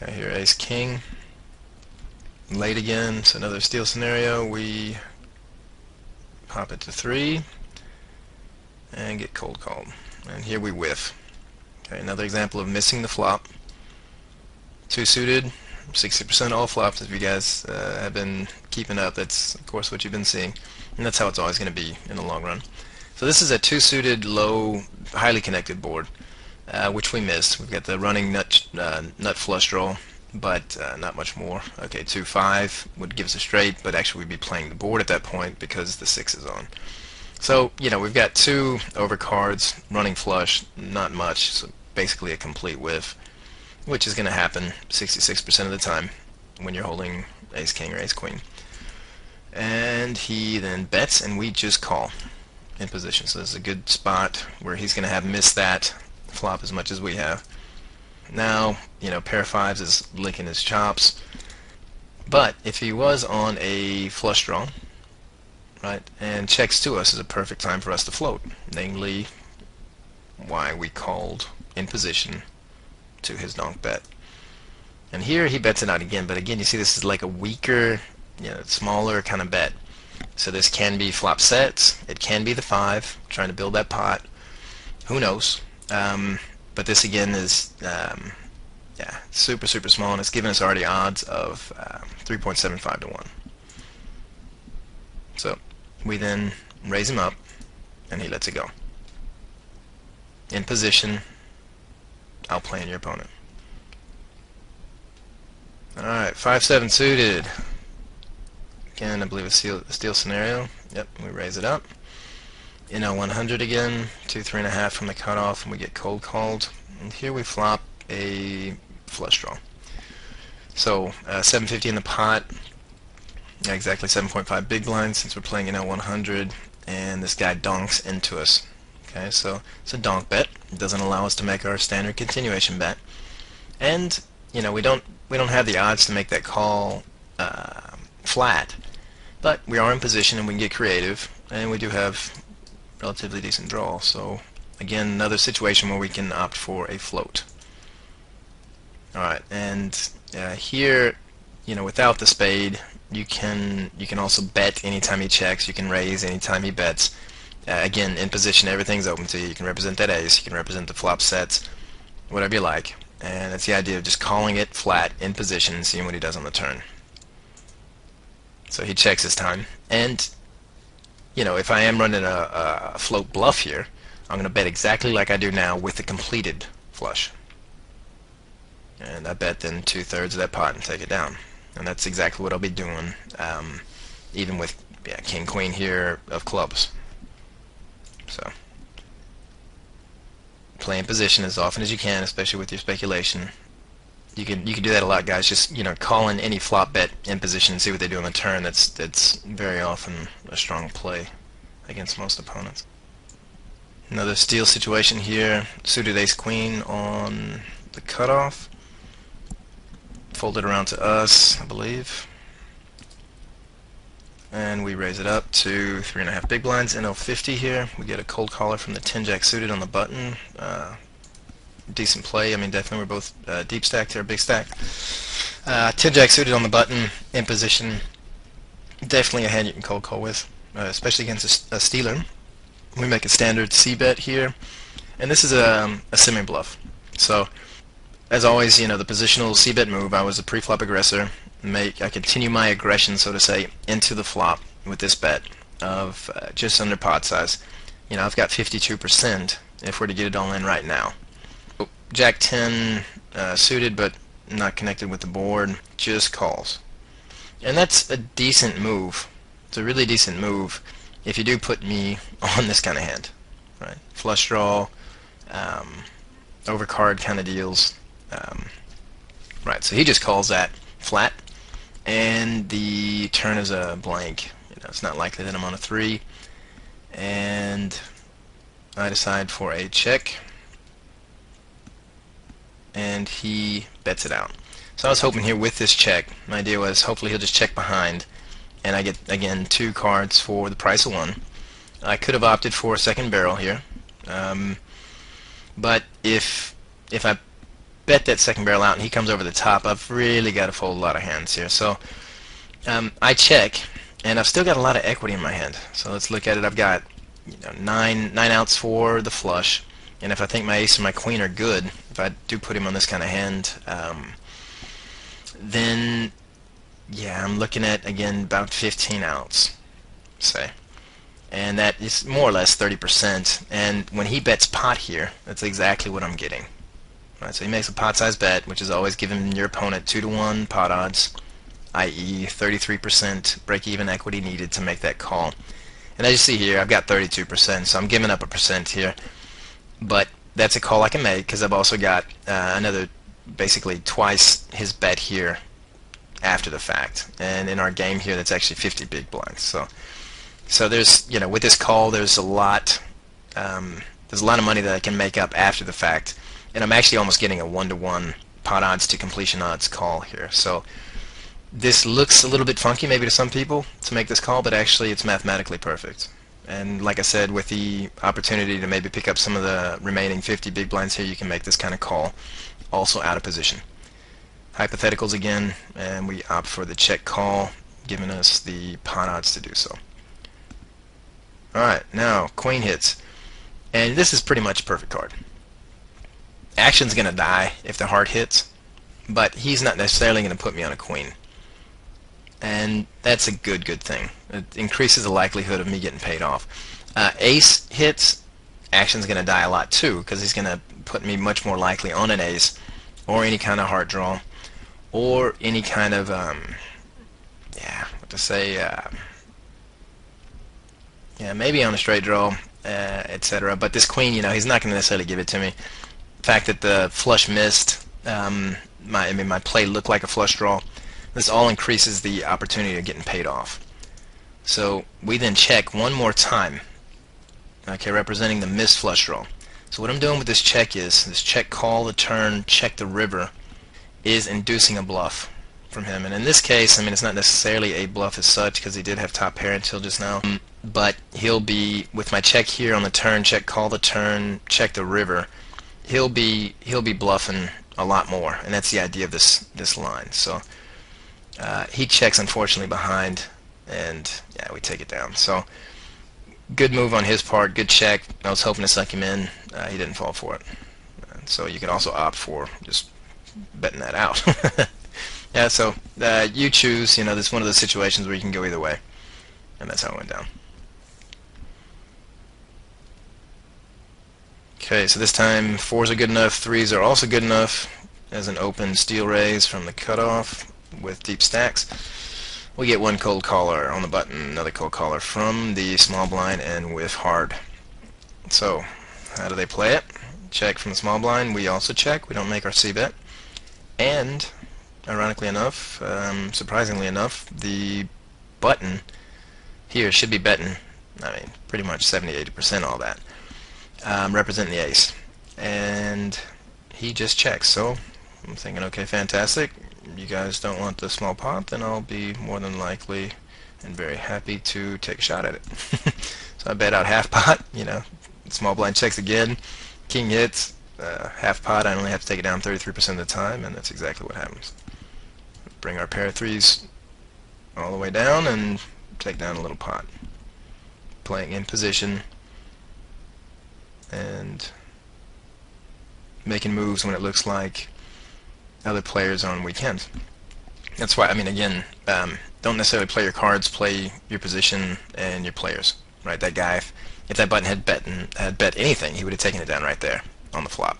Got here ace king. Late again, so another steal scenario. We pop it to 3 and get cold called. And here we whiff. Okay, another example of missing the flop. Two suited, 60% all flops. If you guys have been keeping up, that's of course what you've been seeing, and that's how it's always going to be in the long run. So this is a two suited, low, highly connected board, which we missed. We've got the running nut flush draw, but not much more. Okay, 2-5 would give us a straight, but actually we'd be playing the board at that point because the 6 is on. So you know, we've got two overcards, running flush, not much, so basically a complete whiff, which is going to happen 66% of the time when you're holding ace king or ace queen. And he then bets, and we just call in position. So this is a good spot where he's going to have missed that flop as much as we have. Now, you know, pair of fives is licking his chops. But if he was on a flush draw, right, and checks to us, is a perfect time for us to float, namely why we called in position to his donk bet. And here he bets it out again, but again you see this is like a weaker, you know, smaller kind of bet. So this can be flop sets, it can be the 5, trying to build that pot, who knows. But this again is yeah, super super small, and it's giving us already odds of 3.75 to 1. So we then raise him up and he lets it go. In position, outplaying your opponent. Alright, 5-7 suited. Again, I believe a steal scenario. Yep, we raise it up. In a 100 again, 2-3.5 from the cutoff, and we get cold called. And here we flop a flush draw. So, 750 in the pot, exactly 7.5 big blinds since we're playing in a 100, and this guy donks into us. Okay, so it's a donk bet. It doesn't allow us to make our standard continuation bet, and you know, we don't have the odds to make that call flat, but we are in position and we can get creative, and we do have relatively decent draw. So again, another situation where we can opt for a float. All right, and here, you know, without the spade, you can also bet anytime he checks. You can raise anytime he bets. Again, in position, everything's open to you. You can represent that ace, you can represent the flop sets, whatever you like. And it's the idea of just calling it flat in position and seeing what he does on the turn. So he checks his time. And, you know, if I am running a float bluff here, I'm going to bet exactly like I do now with a completed flush. And I bet then 2/3 of that pot and take it down. And that's exactly what I'll be doing, even with king queen here of clubs. So, play in position as often as you can, especially with your speculation. You can do that a lot, guys. Just, you know, call in any flop bet in position and see what they do on the turn. That's very often a strong play against most opponents. Another steal situation here. Suited ace queen on the cutoff. Folded around to us, I believe. And we raise it up to 3.5 big blinds, NO50 here. We get a cold caller from the 10-jack suited on the button. Decent play. I mean, definitely we're both deep stacked here, big stack. 10-jack suited on the button, in position. Definitely a hand you can cold call with, especially against a stealer. We make a standard C-bet here. And this is a semi-bluff. So, as always, you know, the positional C-bet move, I was a pre-flop aggressor. I continue my aggression, so to say, into the flop with this bet of just under pot size. You know, I've got 52% if we're to get it all in right now. Jack 10 suited but not connected with the board, just calls. And that's a decent move. It's a really decent move if you do put me on this kind of hand, right? Flush draw, overcard kind of deals. Right, so he just calls that flat. And the turn is a blank. You know, it's not likely that I'm on a 3, and I decide for a check, and he bets it out. So I was hoping here with this check, my idea was hopefully he'll just check behind, and I get again 2 cards for the price of 1. I could have opted for a second barrel here, but if I bet that second barrel out and he comes over the top, I've really got to fold a lot of hands here. So I check, and I've still got a lot of equity in my hand. So let's look at it. I've got, you know, nine outs for the flush, and if I think my ace and my queen are good, if I do put him on this kind of hand, then yeah, I'm looking at, again, about 15 outs, say, and that is more or less 30%. And when he bets pot here, that's exactly what I'm getting. All right, so he makes a pot size bet, which is always giving your opponent 2-to-1 pot odds, i.e. 33% break-even equity needed to make that call. And as you see here, I've got 32%, so I'm giving up a percent here, but that's a call I can make because I've also got another, basically twice his bet here after the fact. And in our game here, that's actually 50 big blinds. So there's, you know, with this call, there's a lot of money that I can make up after the fact, and I'm actually almost getting a 1-to-1 pot odds to completion odds call here. So this looks a little bit funky maybe to some people to make this call, but actually it's mathematically perfect. And like I said, with the opportunity to maybe pick up some of the remaining 50 big blinds here, you can make this kind of call also out of position. Hypotheticals again, and we opt for the check call, giving us the pot odds to do so. Alright, now queen hits, and this is pretty much a perfect card. Action's gonna die if the heart hits, but he's not necessarily gonna put me on a queen, and that's a good thing. It increases the likelihood of me getting paid off. Ace hits, action's gonna die a lot too, because he's gonna put me much more likely on an ace or any kind of heart draw or any kind of maybe on a straight draw, etc. But this queen, you know, he's not gonna necessarily give it to me. The fact that the flush missed, my play looked like a flush draw, this all increases the opportunity of getting paid off. So we then check one more time, okay, representing the missed flush draw. So what I'm doing with this check is, this check call the turn, check the river, is inducing a bluff from him. And in this case, I mean, it's not necessarily a bluff as such, because he did have top pair until just now, but he'll be, with my check here on the turn, check call the turn, check the river, he'll be bluffing a lot more, and that's the idea of this line. So he checks, unfortunately, behind, and yeah, we take it down. So good move on his part, good check. I was hoping to suck him in. He didn't fall for it. So you can also opt for just betting that out. Yeah, so you choose. You know, this is one of those situations where you can go either way, and that's how it went down. Okay, so this time 4s are good enough, 3s are also good enough as an open steel raise from the cutoff with deep stacks. We get one cold caller on the button, another cold caller from the small blind and with hard. So how do they play it? Check from the small blind. We also check. We don't make our c-bet. And ironically enough, surprisingly enough, the button here should be betting, I mean, pretty much 70-80%, all that, representing the ace. And he just checks. So I'm thinking, okay, fantastic. You guys don't want the small pot, then I'll be more than likely and very happy to take a shot at it. So I bet out half pot, you know, small blind checks again, king hits, half pot, I only have to take it down 33% of the time, and that's exactly what happens. Bring our pair of threes all the way down and take down a little pot. Playing in position and making moves when it looks like other players on weekends. That's why, I mean, again, don't necessarily play your cards, play your position and your players, right? That guy, if that button had bet anything, he would have taken it down right there on the flop.